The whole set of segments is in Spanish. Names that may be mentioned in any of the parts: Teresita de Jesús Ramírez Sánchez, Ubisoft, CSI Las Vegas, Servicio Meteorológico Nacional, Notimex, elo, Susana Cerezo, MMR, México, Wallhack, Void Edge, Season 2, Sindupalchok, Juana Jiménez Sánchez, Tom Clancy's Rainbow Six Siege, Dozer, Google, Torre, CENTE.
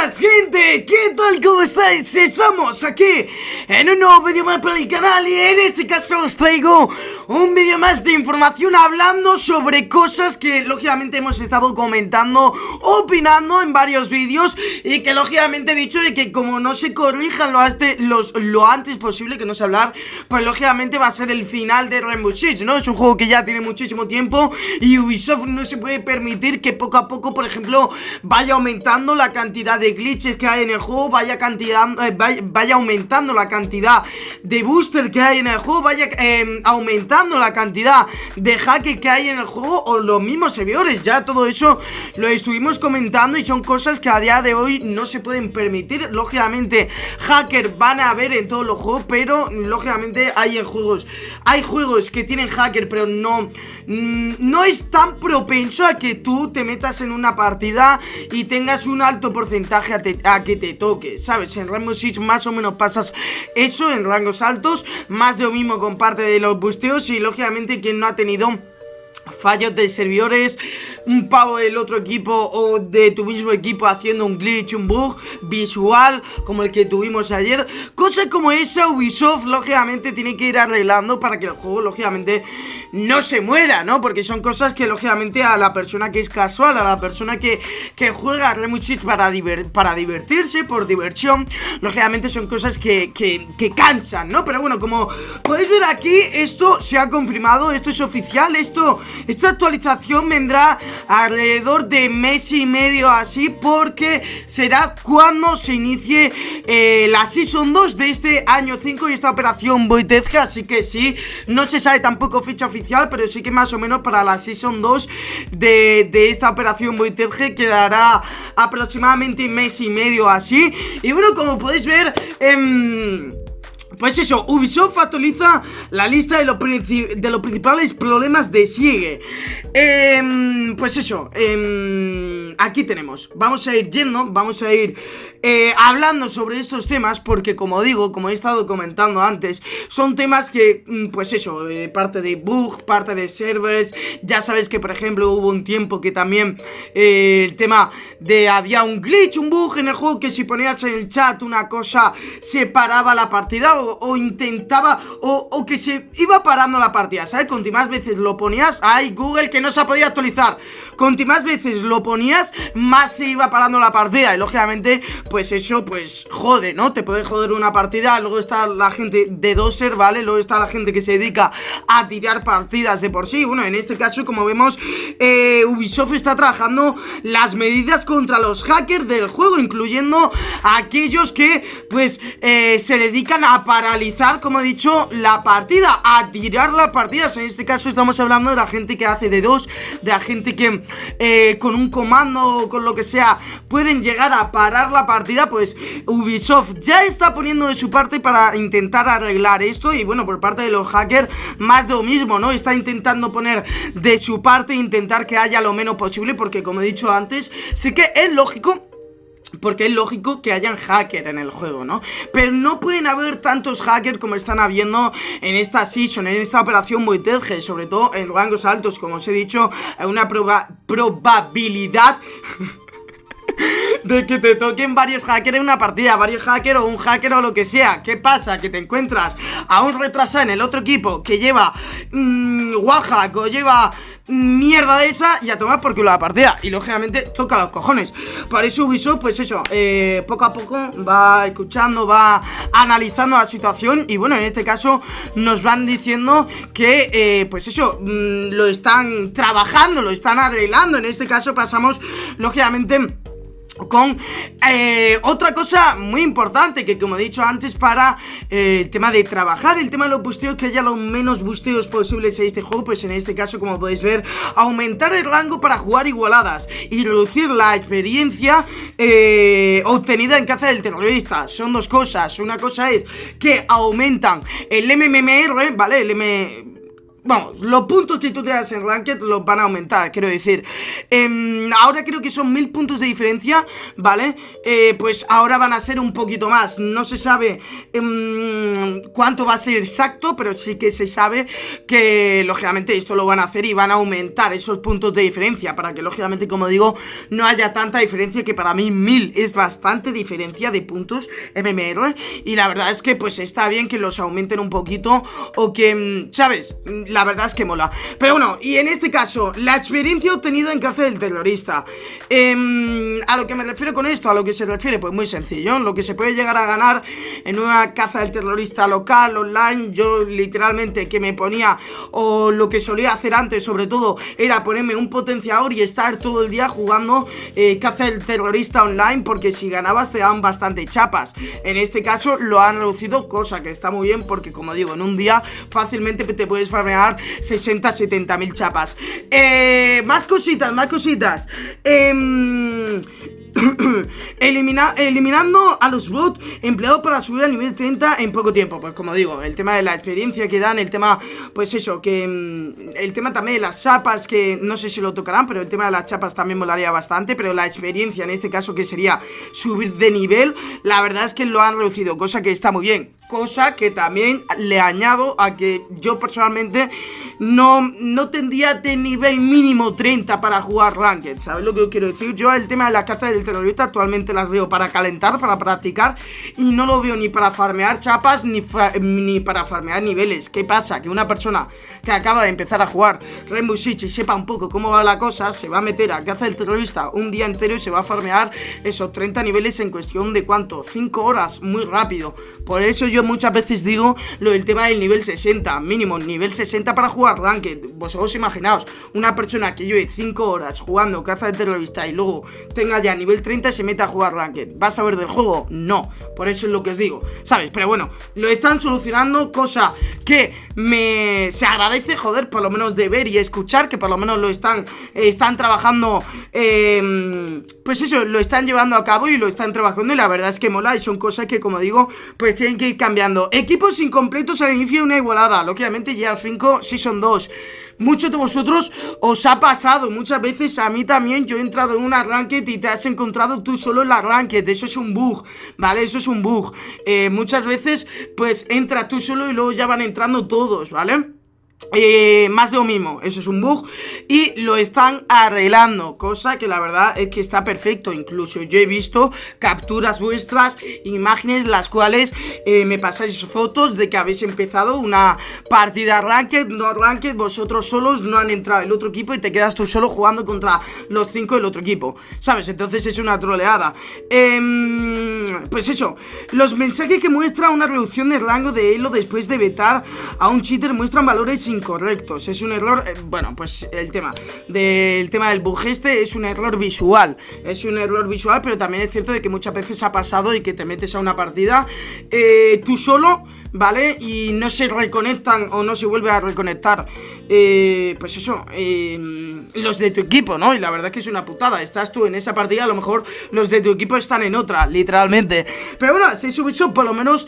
buenas, gente, ¿qué tal? ¿Cómo estáis? Estamos aquí en un nuevo vídeo más para el canal y en este caso os traigo un vídeo más de información hablando sobre cosas que lógicamente hemos estado comentando, opinando en varios vídeos y que lógicamente he dicho de que como no se corrijan lo antes posible, que no sé hablar, pues lógicamente va a ser el final de Rainbow Six, ¿no? Es un juego que ya tiene muchísimo tiempo y Ubisoft no se puede permitir que poco a poco, por ejemplo, vaya aumentando la cantidad de glitches que hay en el juego, vaya aumentando la cantidad de booster que hay en el juego, vaya aumentando la cantidad de hackers que hay en el juego o los mismos servidores. Ya todo eso lo estuvimos comentando y son cosas que a día de hoy no se pueden permitir. Lógicamente hackers van a haber en todos los juegos, pero lógicamente hay juegos que tienen hackers, pero no es tan propenso a que tú te metas en una partida y tengas un alto porcentaje a que te toque, ¿sabes? En Rainbow Six más o menos pasas eso en rangos altos, más de lo mismo con parte de los busteos y lógicamente quien no ha tenido fallos de servidores, un pavo del otro equipo o de tu mismo equipo haciendo un glitch, un bug visual como el que tuvimos ayer, cosas como esa Ubisoft lógicamente tiene que ir arreglando para que el juego lógicamente no se muera, ¿no? Porque son cosas que lógicamente a la persona que es casual, a la persona que juega Rainbow Six para divertirse, por diversión, lógicamente son cosas que cansan, ¿no? Pero bueno, como podéis ver aquí, esto se ha confirmado, esto es oficial, esta actualización vendrá alrededor de mes y medio así, porque será cuando se inicie la Season 2 de este año 5 y esta operación Void Edge. Así que sí, no se sabe tampoco fecha oficial, pero sí que más o menos para la Season 2 de esta operación Void Edge quedará aproximadamente mes y medio así. Y bueno, como podéis ver, pues eso, Ubisoft actualiza la lista de los principales problemas de Siege. Pues eso, aquí tenemos, vamos a ir yendo, vamos a ir hablando sobre estos temas, porque como digo, como he estado comentando antes, son temas que, pues eso, parte de bug, parte de servers. Ya sabéis que por ejemplo hubo un tiempo que también el tema de había un glitch, un bug en el juego, que si ponías en el chat una cosa se paraba la partida o intentaba o que se iba parando la partida, ¿sabes? Cuanto más veces lo ponías, ay Google, que no se ha podido actualizar, cuanto más veces lo ponías, más se iba parando la partida y lógicamente pues eso, pues jode, ¿no? Te puede joder una partida. Luego está la gente de Dozer, ¿vale? Luego está la gente que se dedica a tirar partidas de por sí. Bueno, en este caso, como vemos, Ubisoft está trabajando las medidas contra los hackers del juego, incluyendo a aquellos que, pues, se dedican a paralizar, como he dicho, la partida, a tirar las partidas. En este caso estamos hablando de la gente que hace de dos, de la gente que con un comando o con lo que sea pueden llegar a parar la partida. Pues Ubisoft ya está poniendo de su parte para intentar arreglar esto y bueno, por parte de los hackers más de lo mismo, ¿no? Está intentando poner de su parte, intentar que haya lo menos posible, porque como he dicho antes, sí que es lógico, porque es lógico que hayan hackers en el juego, ¿no? Pero no pueden haber tantos hackers como están habiendo en esta season, en esta operación Void Edge, sobre todo en rangos altos, como os he dicho. Hay una probabilidad de que te toquen varios hackers en una partida, varios hackers o un hacker o lo que sea. ¿Qué pasa? Que te encuentras a un retrasado en el otro equipo que lleva Wallhack o lleva mierda de esa y a tomar por culo la partida, y lógicamente toca los cojones. Por eso Ubisoft, pues eso, poco a poco va escuchando, va analizando la situación y bueno, en este caso nos van diciendo que pues eso, lo están trabajando, lo están arreglando. En este caso pasamos lógicamente con otra cosa muy importante, que como he dicho antes, para el tema de trabajar, el tema de los busteos, que haya los menos busteos posibles en este juego. Pues en este caso, como podéis ver, aumentar el rango para jugar igualadas y reducir la experiencia obtenida en caza del terrorista. Son dos cosas. Una cosa es que aumentan el MMR, ¿vale? El Vamos, los puntos que tú te das en Ranked los van a aumentar, quiero decir. Ahora creo que son 1000 puntos de diferencia, ¿vale? Pues ahora van a ser un poquito más. No se sabe cuánto va a ser exacto, pero sí que se sabe que, lógicamente, esto lo van a hacer y van a aumentar esos puntos de diferencia para que, lógicamente, como digo, no haya tanta diferencia, que para mí 1000 es bastante diferencia de puntos MMR. Y la verdad es que, pues, está bien que los aumenten un poquito o que, ¿sabes? La verdad es que mola. Pero bueno, y en este caso, la experiencia obtenida en caza del terrorista. A lo que me refiero con esto, a lo que se refiere, pues muy sencillo. Lo que se puede llegar a ganar en una caza del terrorista local, online. Yo literalmente que me ponía, o lo que solía hacer antes sobre todo, era ponerme un potenciador y estar todo el día jugando caza del terrorista online, porque si ganabas te daban bastante chapas. En este caso lo han reducido, cosa que está muy bien, porque como digo, en un día fácilmente te puedes farmear 60-70 mil chapas. Más cositas, más cositas. Eliminando a los bots empleados para subir al nivel 30 en poco tiempo. Pues como digo, el tema de la experiencia que dan, el tema, pues eso, que el tema también de las chapas, que no sé si lo tocarán, pero el tema de las chapas también molaría bastante. Pero la experiencia en este caso, que sería subir de nivel, la verdad es que lo han reducido, cosa que está muy bien. Cosa que también le añado a que yo personalmente no tendría de nivel mínimo 30 para jugar Ranked, ¿sabes lo que quiero decir? Yo el tema de las cazas del terrorista actualmente las veo para calentar, para practicar, y no lo veo ni para farmear chapas, ni para farmear niveles. ¿Qué pasa? Que una persona que acaba de empezar a jugar Rainbow Six y sepa un poco cómo va la cosa, se va a meter a caza del terrorista un día entero y se va a farmear esos 30 niveles en cuestión de ¿cuánto? 5 horas, muy rápido. Por eso yo muchas veces digo lo del tema del nivel 60, mínimo nivel 60 para jugar Ranked. Vosotros imaginaos una persona que lleve 5 horas jugando caza de terrorista y luego tenga ya nivel 30 y se meta a jugar Ranked. ¿Vas a ver del juego? No, por eso es lo que os digo, ¿sabes? Pero bueno, lo están solucionando, cosa que se agradece, joder, por lo menos de ver y escuchar, que por lo menos lo están trabajando, pues eso, lo están llevando a cabo y lo están trabajando, y la verdad es que mola, y son cosas que, como digo, pues tienen que ir cambiando. Equipos incompletos al inicio de una igualada, lógicamente ya al 5 Season 2. Muchos de vosotros os ha pasado, muchas veces a mí también. Yo he entrado en una ranked y te has encontrado tú solo en la ranked. Eso es un bug, ¿vale? Eso es un bug. Muchas veces pues entras tú solo y luego ya van entrando todos, ¿vale? Más de lo mismo, eso es un bug y lo están arreglando, cosa que la verdad es que está perfecto. Incluso yo he visto capturas vuestras, imágenes, las cuales me pasáis fotos de que habéis empezado una partida ranked, no ranked, vosotros solos, no han entrado el otro equipo y te quedas tú solo jugando contra los 5 del otro equipo, ¿sabes? Entonces es una troleada. Pues eso, los mensajes que muestra una reducción del rango de elo después de vetar a un cheater muestran valores incorrectos. Es un error, bueno, pues el tema del bug este es un error visual, pero también es cierto de que muchas veces ha pasado y que te metes a una partida tú solo, ¿vale? Y no se reconectan o no se vuelve a reconectar, pues eso, los de tu equipo, ¿no? Y la verdad es que es una putada. Estás tú en esa partida, a lo mejor los de tu equipo están en otra, literalmente. Pero bueno, si eso por lo menos,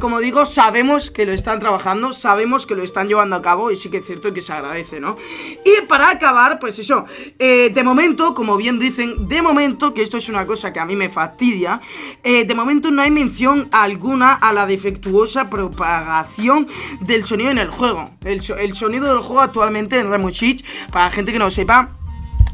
como digo, sabemos que lo están trabajando, sabemos que lo están llevando a cabo, y sí que es cierto que se agradece, ¿no? Y para acabar, pues eso, de momento, como bien dicen, de momento, que esto es una cosa que a mí me fastidia, de momento no hay mención alguna a la defectuosa propagación del sonido en el juego. El sonido del juego actualmente en Rainbow Six, para la gente que no sepa,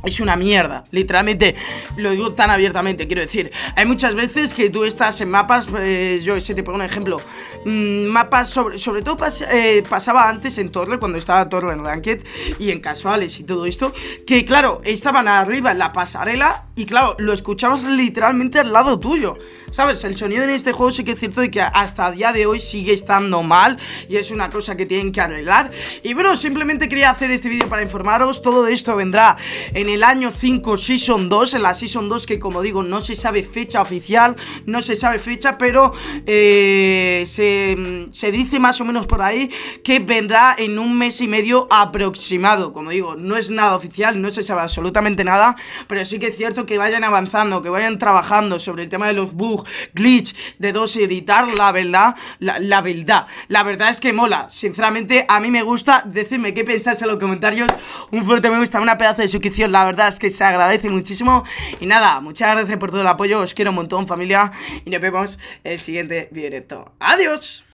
es una mierda, literalmente. Lo digo tan abiertamente, quiero decir. Hay muchas veces que tú estás en mapas, yo sé, te pongo un ejemplo, mapas, sobre todo pasaba antes en Torre, cuando estaba Torre en Ranked y en casuales y todo esto, que claro, estaban arriba en la pasarela y claro, lo escuchabas literalmente al lado tuyo, ¿sabes? El sonido en este juego sí que es cierto de que hasta día de hoy sigue estando mal, y es una cosa que tienen que arreglar. Y bueno, simplemente quería hacer este vídeo para informaros. Todo esto vendrá en el el año 5 Season 2, en la Season 2 que, como digo, no se sabe fecha oficial, no se sabe fecha, pero se dice más o menos por ahí que vendrá en un mes y medio aproximado. Como digo, no es nada oficial, no se sabe absolutamente nada, pero sí que es cierto que vayan avanzando, que vayan trabajando sobre el tema de los bugs, glitch, de Dozer y tal. La verdad, la verdad es que mola, sinceramente a mí me gusta. Decidme qué pensáis en los comentarios, un fuerte me gusta, una pedazo de suscripción, la verdad es que se agradece muchísimo. Y nada, muchas gracias por todo el apoyo, os quiero un montón, familia, y nos vemos el siguiente directo. ¡Adiós!